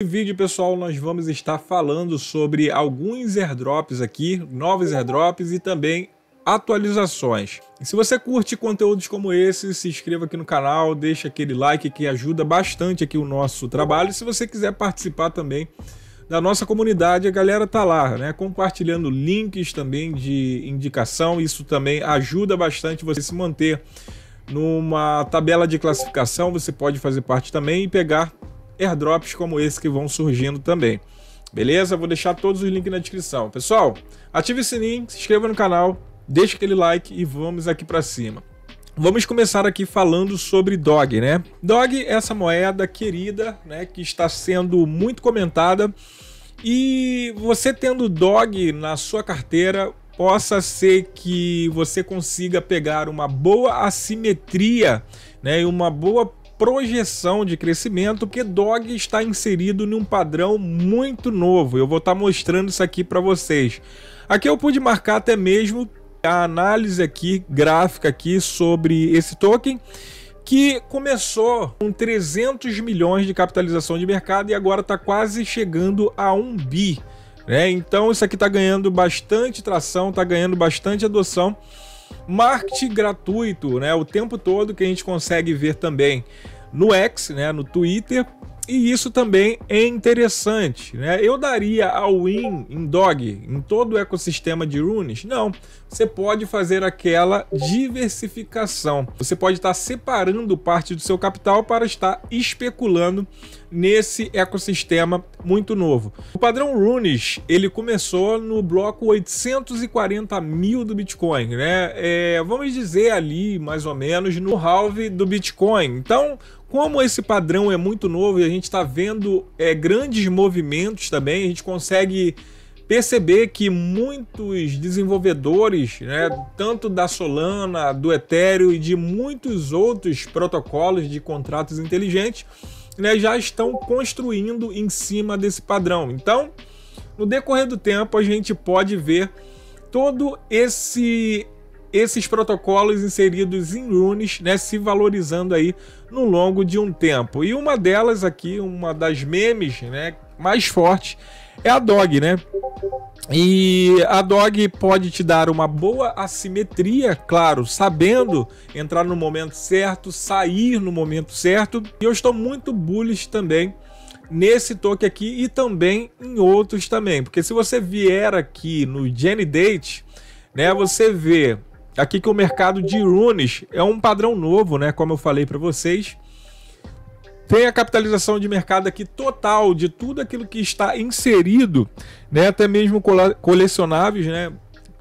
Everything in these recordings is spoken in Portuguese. Nesse vídeo, pessoal, nós vamos estar falando sobre alguns airdrops aqui, novos airdrops e também atualizações. E se você curte conteúdos como esse, se inscreva aqui no canal, deixa aquele like que ajuda bastante aqui o nosso trabalho. E se você quiser participar também da nossa comunidade, a galera tá lá, né, compartilhando links também de indicação, isso também ajuda bastante você se manter numa tabela de classificação, você pode fazer parte também e pegar airdrops como esse que vão surgindo também, beleza? Vou deixar todos os links na descrição. Pessoal, ative o sininho, se inscreva no canal, deixa aquele like e vamos aqui para cima. Vamos começar aqui falando sobre DOG, né? DOG é essa moeda querida, né, que está sendo muito comentada, e você tendo DOG na sua carteira, possa ser que você consiga pegar uma boa assimetria, né, e uma boa projeção de crescimento, porque DOG está inserido num padrão muito novo. Eu vou estar mostrando isso aqui para vocês. Aqui eu pude marcar até mesmo a análise aqui gráfica aqui sobre esse token, que começou com 300 milhões de capitalização de mercado e agora está quase chegando a 1 bi, né? Então isso aqui está ganhando bastante tração, está ganhando bastante adoção. Marketing gratuito, né, o tempo todo, que a gente consegue ver também no X, né, no Twitter, e isso também é interessante, né? Eu daria all-in em DOG, em todo o ecossistema de Runes? Não, você pode fazer aquela diversificação, você pode estar separando parte do seu capital para estar especulando nesse ecossistema muito novo. O padrão Runes, ele começou no bloco 840 mil do Bitcoin, né? Vamos dizer ali, mais ou menos, no halve do Bitcoin. Então, como esse padrão é muito novo e a gente está vendo grandes movimentos também, a gente consegue perceber que muitos desenvolvedores, né, tanto da Solana, do Ethereum e de muitos outros protocolos de contratos inteligentes, né, já estão construindo em cima desse padrão. Então, no decorrer do tempo, a gente pode ver todo esses protocolos inseridos em Runes, né, se valorizando aí no longo de um tempo. E uma delas aqui, uma das memes, né, mais fortes é a DOG, né? E a DOG pode te dar uma boa assimetria, claro, sabendo entrar no momento certo, sair no momento certo. E eu estou muito bullish também nesse token aqui e também em outros também, porque se você vier aqui no Gen Date, né, você vê aqui que o mercado de Runes é um padrão novo, né? Como eu falei para vocês, tem a capitalização de mercado aqui total de tudo aquilo que está inserido, né? Até mesmo colecionáveis, né?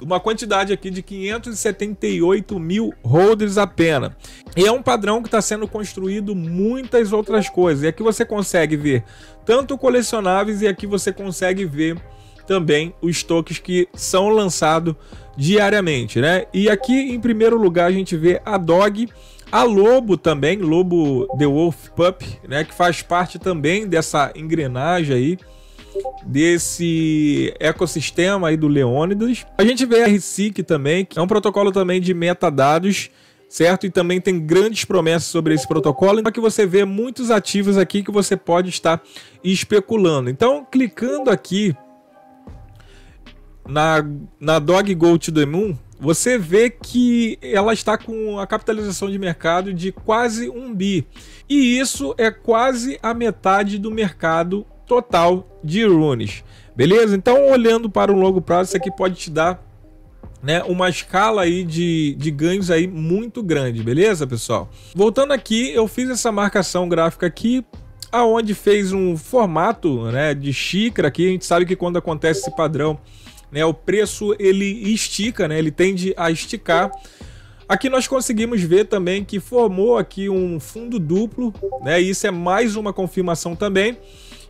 Uma quantidade aqui de 578 mil holders apenas. E é um padrão que está sendo construído muitas outras coisas. E aqui você consegue ver tanto colecionáveis e aqui você consegue ver também os tokens que são lançados diariamente, né? E aqui em primeiro lugar a gente vê a DOG, a Lobo também, Lobo The Wolf Pup, né, que faz parte também dessa engrenagem aí, desse ecossistema aí do Leônidas. A gente vê a RSIC também, que é um protocolo também de metadados, certo? E também tem grandes promessas sobre esse protocolo, só que você vê muitos ativos aqui que você pode estar especulando. Então, clicando aqui na DOG Go to the Moon, você vê que ela está com a capitalização de mercado de quase 1 bi. E isso é quase a metade do mercado total de Runes. Beleza? Então, olhando para o longo prazo, isso aqui pode te dar, né, uma escala aí de ganhos aí muito grande. Beleza, pessoal? Voltando aqui, eu fiz essa marcação gráfica aqui, aonde fez um formato, né, de xícara aqui. A gente sabe que quando acontece esse padrão, né, o preço ele estica, né, ele tende a esticar. Aqui nós conseguimos ver também que formou aqui um fundo duplo, né, e isso é mais uma confirmação também.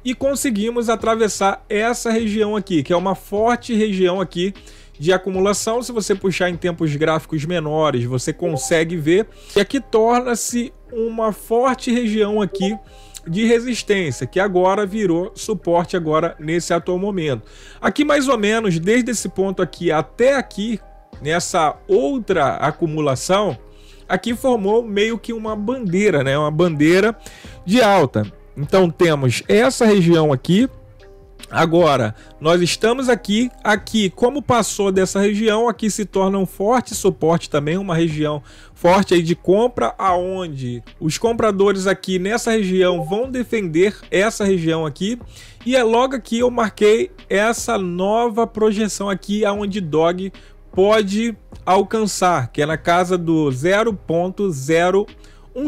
E conseguimos atravessar essa região aqui, que é uma forte região aqui de acumulação. Se você puxar em tempos gráficos menores, você consegue ver. E aqui torna-se uma forte região aqui de resistência, que agora virou suporte agora nesse atual momento. Aqui mais ou menos, desde esse ponto aqui até aqui, nessa outra acumulação, aqui formou meio que uma bandeira, né? Uma bandeira de alta. Então temos essa região aqui. Agora, nós estamos aqui, como passou dessa região, aqui se torna um forte suporte também, uma região forte aí de compra, aonde os compradores aqui nessa região vão defender essa região aqui. E é logo aqui eu marquei essa nova projeção aqui, aonde DOG pode alcançar, que é na casa do 0,01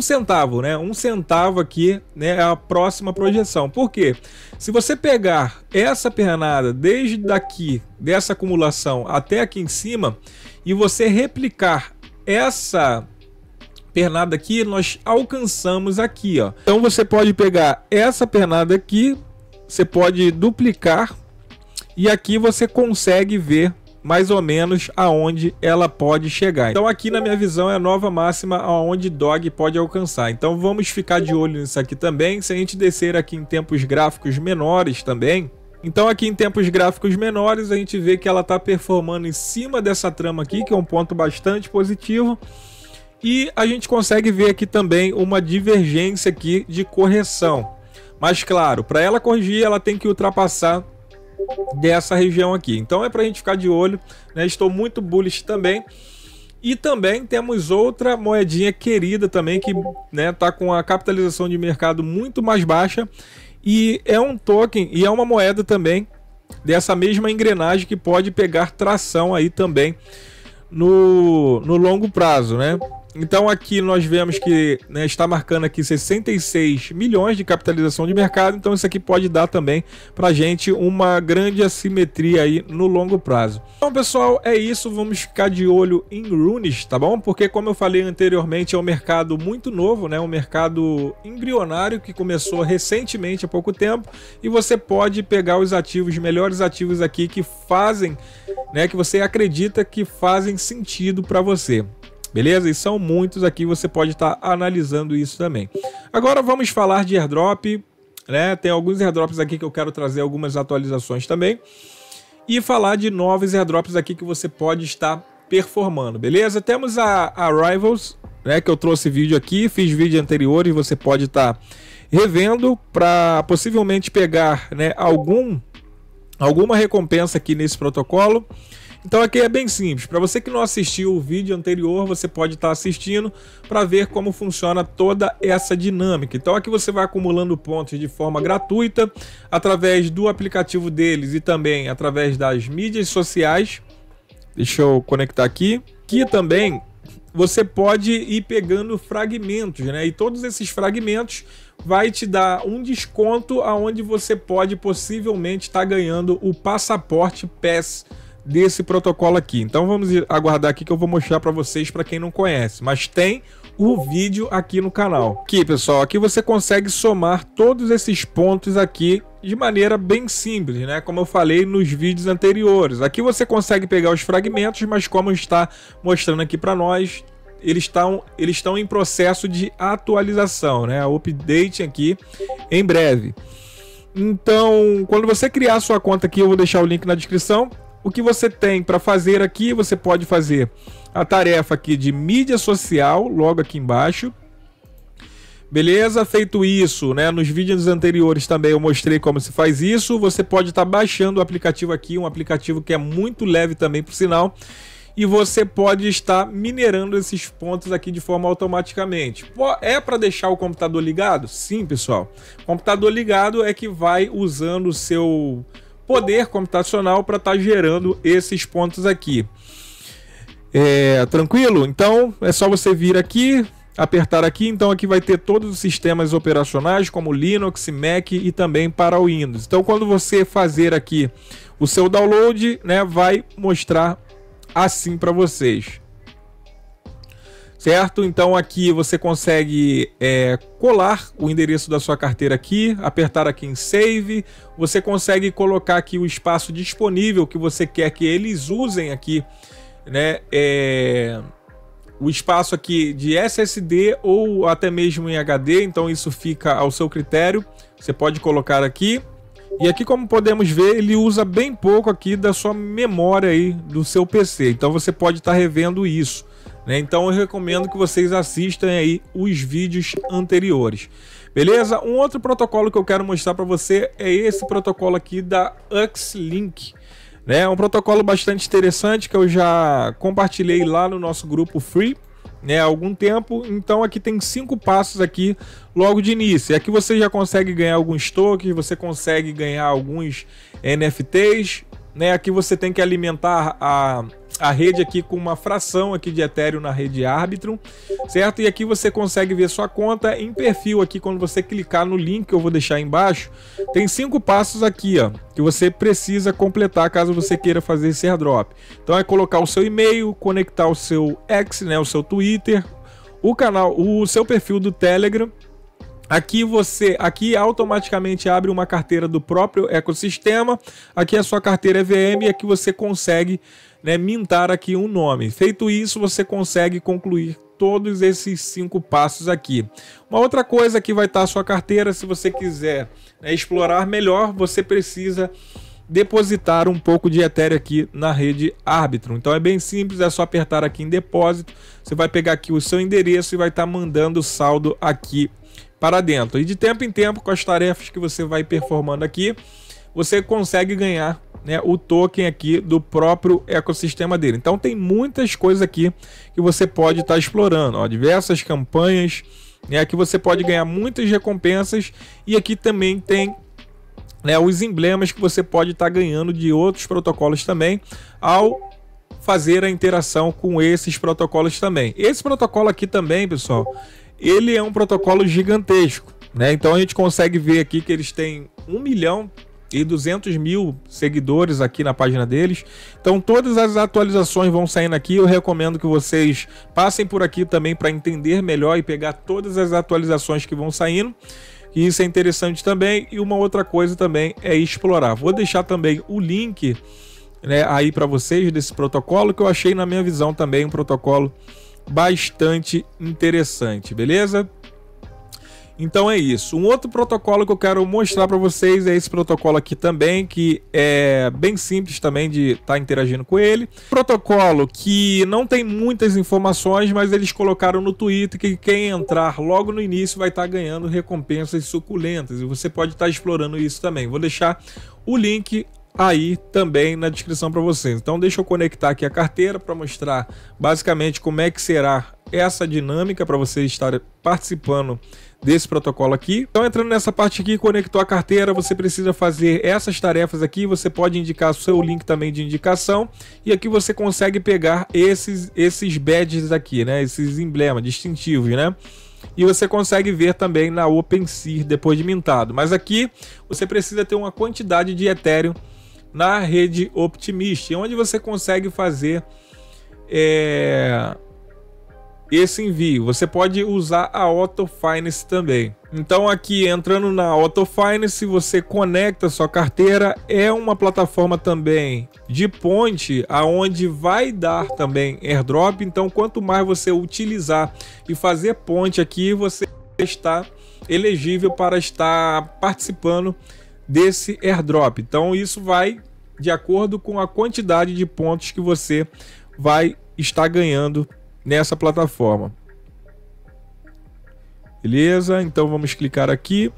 centavo, né? 1 centavo aqui, né? É a próxima projeção. Por quê? Se você pegar essa pernada desde daqui, dessa acumulação até aqui em cima, e você replicar essa pernada aqui, nós alcançamos aqui, ó. Então você pode pegar essa pernada aqui, você pode duplicar, e aqui você consegue ver mais ou menos aonde ela pode chegar. Então aqui na minha visão é a nova máxima aonde DOG pode alcançar. Então vamos ficar de olho nisso aqui também. Se a gente descer aqui em tempos gráficos menores também, então aqui em tempos gráficos menores a gente vê que ela está performando em cima dessa trama aqui, que é um ponto bastante positivo. E a gente consegue ver aqui também uma divergência aqui de correção. Mas claro, para ela corrigir ela tem que ultrapassar dessa região aqui, então é para a gente ficar de olho, né? Estou muito bullish também. E também temos outra moedinha querida também que, né, tá com a capitalização de mercado muito mais baixa, e é um token e é uma moeda também dessa mesma engrenagem que pode pegar tração aí também no longo prazo, né? Então aqui nós vemos que, né, está marcando aqui 66 milhões de capitalização de mercado. Então isso aqui pode dar também pra gente uma grande assimetria aí no longo prazo. Então pessoal, é isso. Vamos ficar de olho em Runes, tá bom? Porque como eu falei anteriormente, é um mercado muito novo, né? Um mercado embrionário que começou recentemente, há pouco tempo. E você pode pegar os ativos, os melhores ativos aqui que fazem, né, que você acredita que fazem sentido para você. Beleza? E são muitos aqui, você pode estar analisando isso também. Agora vamos falar de airdrop, né? Tem alguns airdrops aqui que eu quero trazer algumas atualizações também. E falar de novos airdrops aqui que você pode estar performando, beleza? Temos a Rivals, né? Que eu trouxe vídeo aqui, fiz vídeo anterior e você pode estar revendo para possivelmente pegar, né, alguma recompensa aqui nesse protocolo. Então aqui é bem simples, para você que não assistiu o vídeo anterior, você pode estar assistindo para ver como funciona toda essa dinâmica. Então aqui você vai acumulando pontos de forma gratuita, através do aplicativo deles e também através das mídias sociais. Deixa eu conectar aqui. Aqui também você pode ir pegando fragmentos, né? E todos esses fragmentos vai te dar um desconto aonde você pode possivelmente estar ganhando o passaporte PES desse protocolo aqui. Então vamos aguardar aqui que eu vou mostrar para vocês, para quem não conhece, mas tem o vídeo aqui no canal. Aqui pessoal, aqui você consegue somar todos esses pontos aqui de maneira bem simples, né? Como eu falei nos vídeos anteriores, aqui você consegue pegar os fragmentos, mas como está mostrando aqui para nós, eles estão em processo de atualização, né? Update aqui em breve. Então quando você criar a sua conta aqui, eu vou deixar o link na descrição. O que você tem para fazer aqui, você pode fazer a tarefa aqui de mídia social, logo aqui embaixo. Beleza? Feito isso, né? Nos vídeos anteriores também eu mostrei como se faz isso. Você pode estar baixando o aplicativo aqui, um aplicativo que é muito leve também, por sinal. E você pode estar minerando esses pontos aqui de forma automaticamente. É para deixar o computador ligado? Sim, pessoal. O computador ligado é que vai usando o seu poder computacional para estar gerando esses pontos aqui. Tranquilo? Então é só você vir aqui, apertar aqui. Então aqui vai ter todos os sistemas operacionais como Linux, Mac e também para o Windows. Então quando você fazer aqui o seu download, né, vai mostrar assim para vocês. Certo? Então aqui você consegue colar o endereço da sua carteira aqui, apertar aqui em Save. Você consegue colocar aqui o espaço disponível que você quer que eles usem aqui, né? O espaço aqui de SSD ou até mesmo em HD, então isso fica ao seu critério. Você pode colocar aqui. E aqui, como podemos ver, ele usa bem pouco aqui da sua memória aí do seu PC. Então você pode estar revendo isso. Então eu recomendo que vocês assistam aí os vídeos anteriores. Beleza? Um outro protocolo que eu quero mostrar para você é esse protocolo aqui da UxLink. É um protocolo bastante interessante que eu já compartilhei lá no nosso grupo Free, né, há algum tempo. Então aqui tem 5 passos aqui logo de início. Aqui você já consegue ganhar alguns tokens, você consegue ganhar alguns NFTs, né? Aqui você tem que alimentar a rede aqui com uma fração aqui de Ethereum na rede Arbitrum, certo? E aqui você consegue ver sua conta em perfil aqui, quando você clicar no link que eu vou deixar aí embaixo. Tem 5 passos aqui, ó, que você precisa completar caso você queira fazer esse airdrop. Então é colocar o seu e-mail, conectar o seu X, né, o seu Twitter, o canal, o seu perfil do Telegram. Aqui você, aqui automaticamente abre uma carteira do próprio ecossistema. Aqui a sua carteira é VM e aqui você consegue, né, mintar aqui um nome. Feito isso, você consegue concluir todos esses 5 passos aqui. Uma outra coisa que vai estar a sua carteira, se você quiser, né, explorar melhor, você precisa depositar um pouco de Ethereum aqui na rede Arbitrum. Então é bem simples, é só apertar aqui em depósito. Você vai pegar aqui o seu endereço e vai estar mandando o saldo aqui para dentro. E de tempo em tempo, com as tarefas que você vai performando aqui, você consegue ganhar, né, o token aqui do próprio ecossistema dele. Então tem muitas coisas aqui que você pode estar explorando, ó, diversas campanhas, né, que você pode ganhar muitas recompensas. E aqui também tem, né, os emblemas que você pode estar ganhando de outros protocolos também ao fazer a interação com esses protocolos também. Esse protocolo aqui também, pessoal, ele é um protocolo gigantesco, né? Então a gente consegue ver aqui que eles têm 1.200.000 seguidores aqui na página deles. Então todas as atualizações vão saindo aqui. Eu recomendo que vocês passem por aqui também para entender melhor e pegar todas as atualizações que vão saindo. E isso é interessante também. E uma outra coisa também é explorar. Vou deixar também o link, né, aí para vocês desse protocolo, que eu achei, na minha visão, também um protocolo bastante interessante, beleza? Então é isso. Um outro protocolo que eu quero mostrar para vocês é esse protocolo aqui também, que é bem simples também de estar interagindo com ele. Protocolo que não tem muitas informações, mas eles colocaram no Twitter que quem entrar logo no início vai estar ganhando recompensas suculentas, e você pode estar explorando isso também. Vou deixar o link aí também na descrição para vocês. Então deixa eu conectar aqui a carteira para mostrar basicamente como é que será essa dinâmica para você estar participando desse protocolo aqui. Então entrando nessa parte aqui, conectou a carteira, você precisa fazer essas tarefas aqui. Você pode indicar o seu link também de indicação, e aqui você consegue pegar esses badges aqui, né, esses emblemas distintivos, né? E você consegue ver também na OpenSea depois de mintado. Mas aqui você precisa ter uma quantidade de Ethereum na rede Optimism, onde você consegue fazer esse envio. Você pode usar a Auto Finance também. Então aqui, entrando na Auto Finance, você conecta a sua carteira. É uma plataforma também de ponte, aonde vai dar também airdrop. Então quanto mais você utilizar e fazer ponte aqui, você está elegível para estar participando desse airdrop. Então isso vai de acordo com a quantidade de pontos que você vai estar ganhando nessa plataforma. Beleza? Então vamos clicar aqui.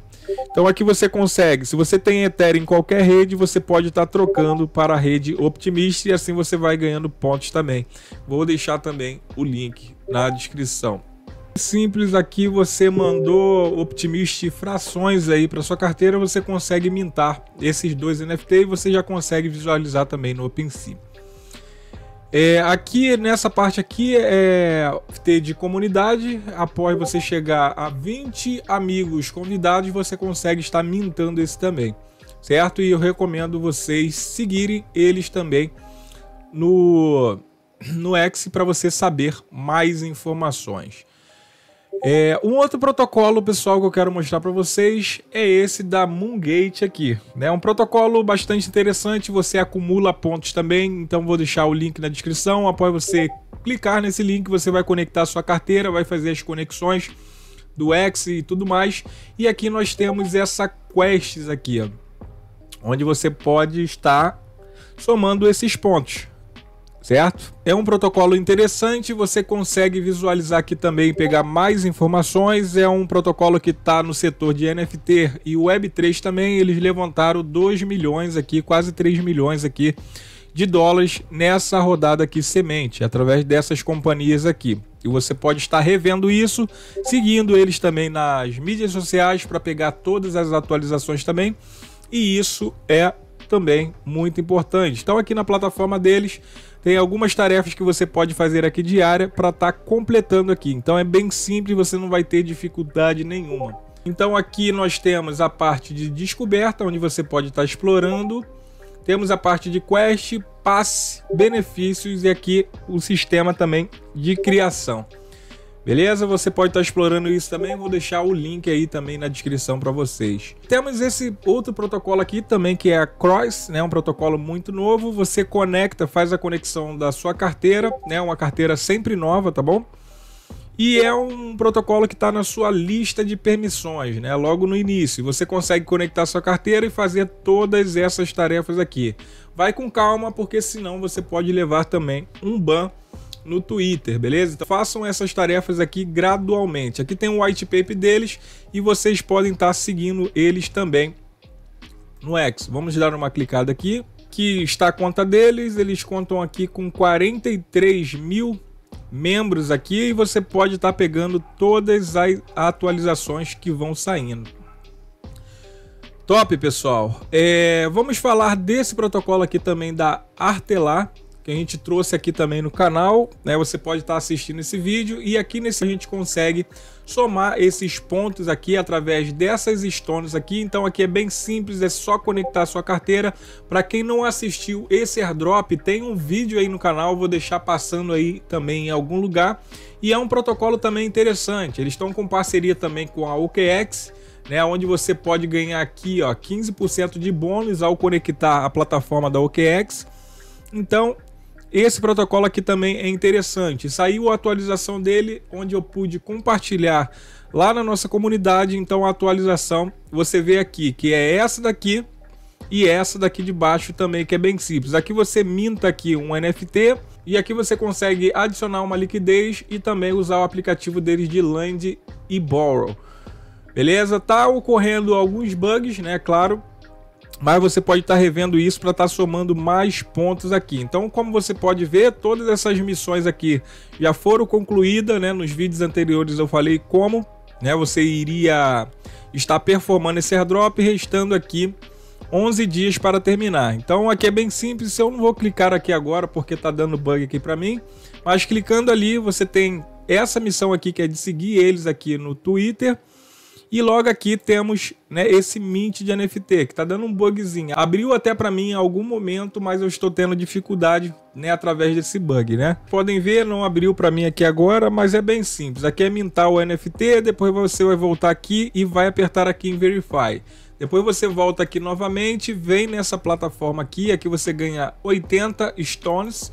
Então aqui você consegue, se você tem Ethereum em qualquer rede, você pode estar trocando para a rede Optimist, e assim você vai ganhando pontos também. Vou deixar também o link na descrição. Simples, aqui você mandou Optimist frações aí para sua carteira, você consegue mintar esses 2 NFT e você já consegue visualizar também no OpenSea. Aqui nessa parte aqui é ter de comunidade. Após você chegar a 20 amigos convidados, você consegue estar mintando esse também, certo? E eu recomendo vocês seguirem eles também no X para você saber mais informações. Um outro protocolo, pessoal, que eu quero mostrar para vocês é esse da Moongate aqui, né? Um protocolo bastante interessante, você acumula pontos também. Então vou deixar o link na descrição. Após você clicar nesse link, você vai conectar a sua carteira, vai fazer as conexões do X e tudo mais. E aqui nós temos essa quests aqui, ó, onde você pode estar somando esses pontos. certo? É um protocolo interessante, você consegue visualizar aqui também, pegar mais informações. É um protocolo que está no setor de NFT e Web3 também. Eles levantaram 2 milhões aqui, quase 3 milhões aqui de dólares nessa rodada aqui semente, através dessas companhias aqui. E você pode estar revendo isso, seguindo eles também nas mídias sociais para pegar todas as atualizações também. E isso é também muito importante. Então aqui na plataforma deles tem algumas tarefas que você pode fazer aqui diária para estar completando aqui. Então é bem simples, você não vai ter dificuldade nenhuma. Então aqui nós temos a parte de descoberta, onde você pode estar explorando. Temos a parte de quest, passe, benefícios e aqui o sistema também de criação. Beleza? Você pode estar explorando isso também, vou deixar o link aí também na descrição para vocês. Temos esse outro protocolo aqui também, que é a Cross, né? Um protocolo muito novo, você conecta, faz a conexão da sua carteira, né? Uma carteira sempre nova, tá bom? E é um protocolo que está na sua lista de permissões, né? Logo no início, você consegue conectar sua carteira e fazer todas essas tarefas aqui. Vai com calma, porque senão você pode levar também um ban no Twitter, beleza? Então, façam essas tarefas aqui gradualmente. Aqui tem um white paper deles e vocês podem estar seguindo eles também no X. Vamos dar uma clicada aqui, que está a conta deles. Eles contam aqui com 43 mil membros aqui e você pode estar pegando todas as atualizações que vão saindo. Top, pessoal! Vamos falar desse protocolo aqui também da Artelar, que a gente trouxe aqui também no canal, né? Você pode estar assistindo esse vídeo e aqui nesse a gente consegue somar esses pontos aqui através dessas stones aqui. Então aqui é bem simples, é só conectar a sua carteira. Para quem não assistiu esse airdrop, tem um vídeo aí no canal, vou deixar passando aí também em algum lugar. E é um protocolo também interessante, eles estão com parceria também com a OKX, né, onde você pode ganhar aqui, ó, 15% de bônus ao conectar a plataforma da OKX. Então esse protocolo aqui também é interessante. Saiu a atualização dele, onde eu pude compartilhar lá na nossa comunidade. Então a atualização você vê aqui, que é essa daqui e essa daqui de baixo também, que é bem simples. Aqui você minta aqui um NFT e aqui você consegue adicionar uma liquidez e também usar o aplicativo deles de Lend e Borrow. Beleza? Tá ocorrendo alguns bugs, né? Claro. Mas você pode estar revendo isso para estar somando mais pontos aqui. Então, como você pode ver, todas essas missões aqui já foram concluídas, né? Nos vídeos anteriores eu falei como, né, você iria estar performando esse airdrop, restando aqui 11 dias para terminar. Então, aqui é bem simples, eu não vou clicar aqui agora porque está dando bug aqui para mim. Mas clicando ali, você tem essa missão aqui, que é de seguir eles aqui no Twitter. E logo aqui temos, né, esse mint de NFT, que tá dando um bugzinho. Abriu até para mim em algum momento, mas eu estou tendo dificuldade, né, através desse bug, né? Podem ver, não abriu para mim aqui agora, mas é bem simples. Aqui é mintar o NFT, depois você vai voltar aqui e vai apertar aqui em Verify. Depois você volta aqui novamente, vem nessa plataforma aqui, aqui você ganha 80 stones.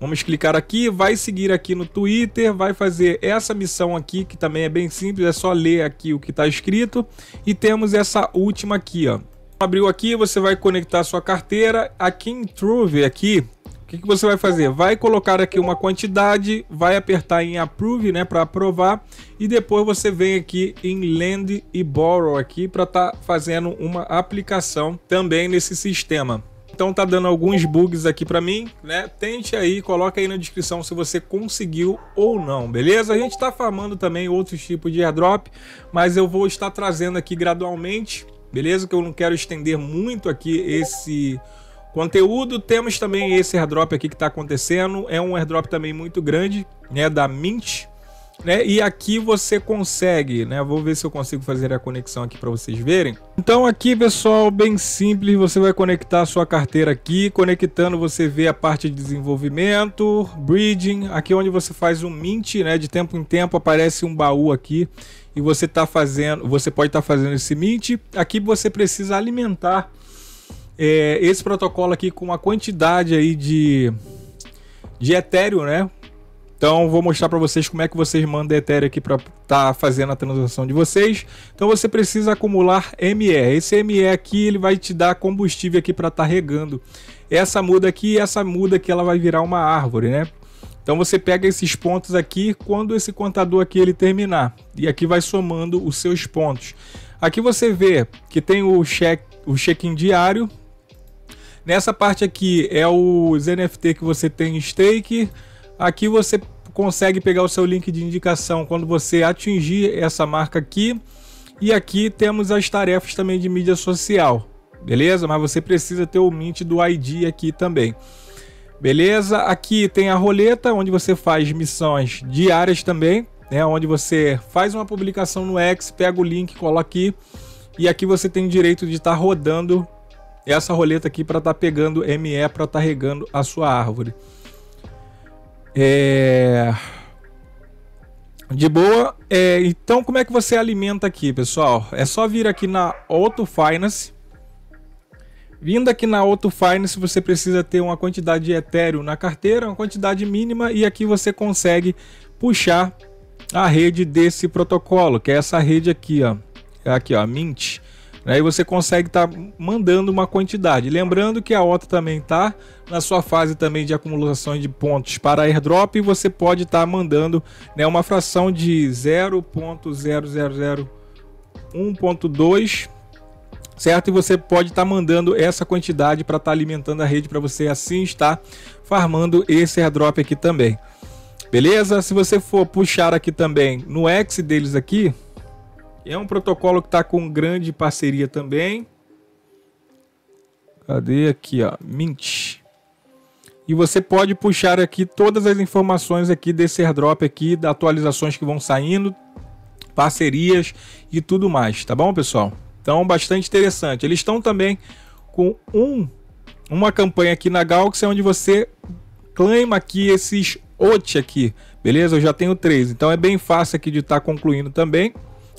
Vamos clicar aqui, vai seguir aqui no Twitter, vai fazer essa missão aqui, que também é bem simples, é só ler aqui o que está escrito. E temos essa última aqui, ó. Abriu aqui, você vai conectar a sua carteira. Aqui em Truve, aqui, o que você vai fazer? Vai colocar aqui uma quantidade, vai apertar em Approve, né, para aprovar. E depois você vem aqui em Lend e Borrow aqui para estar fazendo uma aplicação também nesse sistema. Então tá dando alguns bugs aqui pra mim, né? Tente aí, coloca aí na descrição se você conseguiu ou não, beleza? A gente tá farmando também outros tipos de airdrop, mas eu vou estar trazendo aqui gradualmente, beleza? Que eu não quero estender muito aqui esse conteúdo. Temos também esse airdrop aqui que tá acontecendo, é um airdrop também muito grande, né? Da Mint, né? E aqui você consegue, né? Vou ver se eu consigo fazer a conexão aqui para vocês verem. Então aqui, pessoal, bem simples, você vai conectar a sua carteira aqui. Conectando, você vê a parte de desenvolvimento, bridging, aqui onde você faz um mint, né? De tempo em tempo aparece um baú aqui e você tá fazendo, você pode estar fazendo esse mint. Aqui você precisa alimentar esse protocolo aqui com uma quantidade aí de Ethereum, né? Então vou mostrar para vocês como é que vocês mandam Ethereum aqui para estar fazendo a transação de vocês. Então você precisa acumular ME. Esse ME aqui ele vai te dar combustível aqui para estar regando. Essa muda aqui ela vai virar uma árvore, né? Então você pega esses pontos aqui quando esse contador aqui ele terminar. E aqui vai somando os seus pontos. Aqui você vê que tem o check-in diário. Nessa parte aqui é os NFT que você tem em stake. Aqui você consegue pegar o seu link de indicação quando você atingir essa marca aqui. E aqui temos as tarefas também de mídia social. Beleza? Mas você precisa ter o mint do ID aqui também. Beleza? Aqui tem a roleta, onde você faz missões diárias também, né? Onde você faz uma publicação no X, pega o link, coloca aqui. E aqui você tem direito de estar rodando essa roleta aqui para estar pegando ME, para estar regando a sua árvore. De boa. Então, como é que você alimenta aqui, pessoal? É só vir aqui na Auto Finance. Vindo aqui na Auto Finance, você precisa ter uma quantidade de Ethereum na carteira, uma quantidade mínima, e aqui você consegue puxar a rede desse protocolo, que é essa rede aqui, ó. Aqui, ó, Mint. Aí você consegue estar mandando uma quantidade. Lembrando que a Auto também está na sua fase também de acumulação de pontos para airdrop, e você pode estar mandando, né, uma fração de 0.0001.2. certo? E você pode estar mandando essa quantidade para estar alimentando a rede, para você assim estar farmando esse airdrop aqui também. Beleza? Se você for puxar aqui também no X deles aqui, é um protocolo que está com grande parceria também. Cadê aqui, ó? Mint. E você pode puxar aqui todas as informações aqui desse airdrop aqui, das atualizações que vão saindo, parcerias e tudo mais, tá bom, pessoal? Então, bastante interessante. Eles estão também com uma campanha aqui na Galaxy, onde você claima aqui esses OT aqui, beleza? Eu já tenho 3, então é bem fácil aqui de estar concluindo também,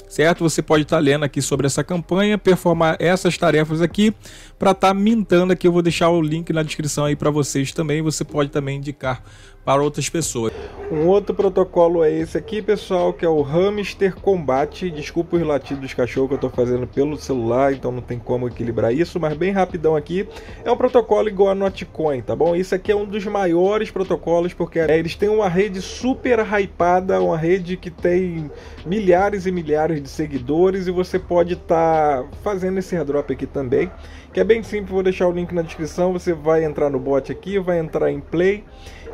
certo? Você pode estar lendo aqui sobre essa campanha, performar essas tarefas aqui para estar mintando aqui. Eu vou deixar o link na descrição aí para vocês também. Você pode também indicar para outras pessoas. Um outro protocolo é esse aqui, pessoal, que é o Hamster Combat. Desculpa os latidos dos cachorros que eu estou fazendo pelo celular, então não tem como equilibrar isso, mas bem rapidão aqui. É um protocolo igual a Notcoin, tá bom? Isso aqui é um dos maiores protocolos, porque eles têm uma rede super hypada, uma rede que tem milhares e milhares de seguidores, e você pode estar fazendo esse airdrop aqui também, que é bem simples. Vou deixar o link na descrição. Você vai entrar no bot aqui, vai entrar em play,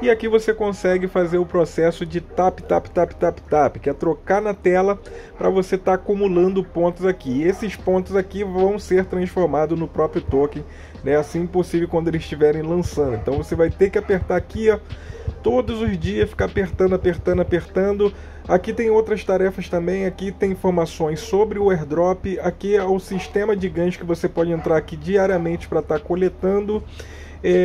e aqui você consegue fazer o processo de tap, que é trocar na tela para você estar acumulando pontos aqui. E esses pontos aqui vão ser transformados no próprio token, né? Assim possível, quando eles estiverem lançando. Então você vai ter que apertar aqui, ó, todos os dias, ficar apertando. Aqui tem outras tarefas também, aqui tem informações sobre o airdrop, aqui é o sistema de gancho que você pode entrar aqui diariamente para estar coletando.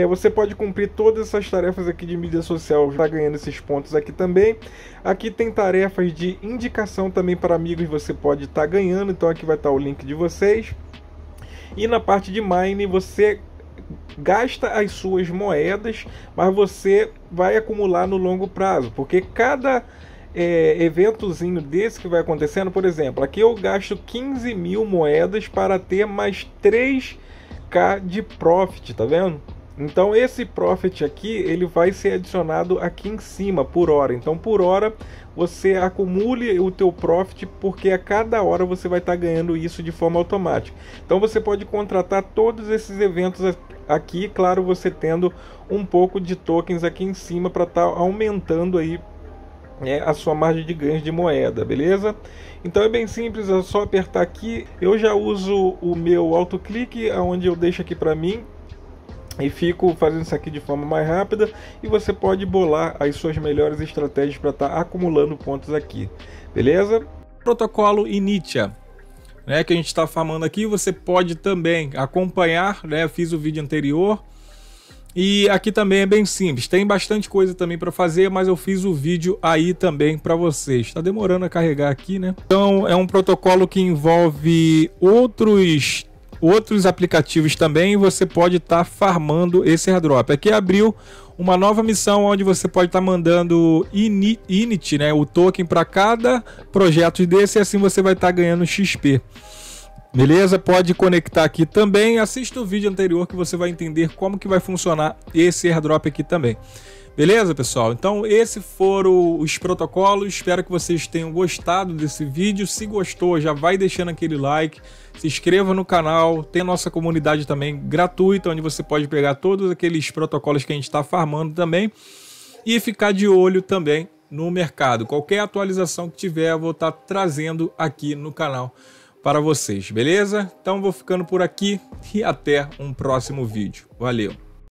Você pode cumprir todas essas tarefas aqui de mídia social, já ganhando esses pontos aqui também. Aqui tem tarefas de indicação também para amigos, você pode estar ganhando, então aqui vai estar o link de vocês. E na parte de mine, você gasta as suas moedas, mas você vai acumular no longo prazo, porque cada eventozinho desse que vai acontecendo, por exemplo, aqui eu gasto 15 mil moedas para ter mais 3K de profit, tá vendo? Então esse profit aqui, ele vai ser adicionado aqui em cima por hora. Então por hora você acumule o teu profit, porque a cada hora você vai estar ganhando isso de forma automática. Então você pode contratar todos esses eventos aqui, claro, você tendo um pouco de tokens aqui em cima para estar aumentando aí a sua margem de ganho de moeda, beleza? Então é bem simples, é só apertar aqui. Eu já uso o meu autoclique, onde eu deixo aqui para mim, e fico fazendo isso aqui de forma mais rápida, e você pode bolar as suas melhores estratégias para estar acumulando pontos aqui, beleza? Protocolo Initia, né, que a gente está farmando aqui, você pode também acompanhar, né? Fiz o vídeo anterior. E aqui também é bem simples, tem bastante coisa também para fazer, mas eu fiz o vídeo aí também para vocês. Tá demorando a carregar aqui, né? Então é um protocolo que envolve outros outros aplicativos também, você pode estar farmando esse airdrop. Aqui abriu uma nova missão onde você pode estar mandando init, né, o token para cada projeto desse, e assim você vai estar ganhando XP. Beleza? Pode conectar aqui também. Assista o vídeo anterior que você vai entender como que vai funcionar esse airdrop aqui também. Beleza, pessoal? Então, esses foram os protocolos. Espero que vocês tenham gostado desse vídeo. Se gostou, já vai deixando aquele like. Se inscreva no canal. Tem a nossa comunidade também gratuita, onde você pode pegar todos aqueles protocolos que a gente está farmando também. E ficar de olho também no mercado. Qualquer atualização que tiver, eu vou estar trazendo aqui no canal para vocês. Beleza? Então, vou ficando por aqui e até um próximo vídeo. Valeu!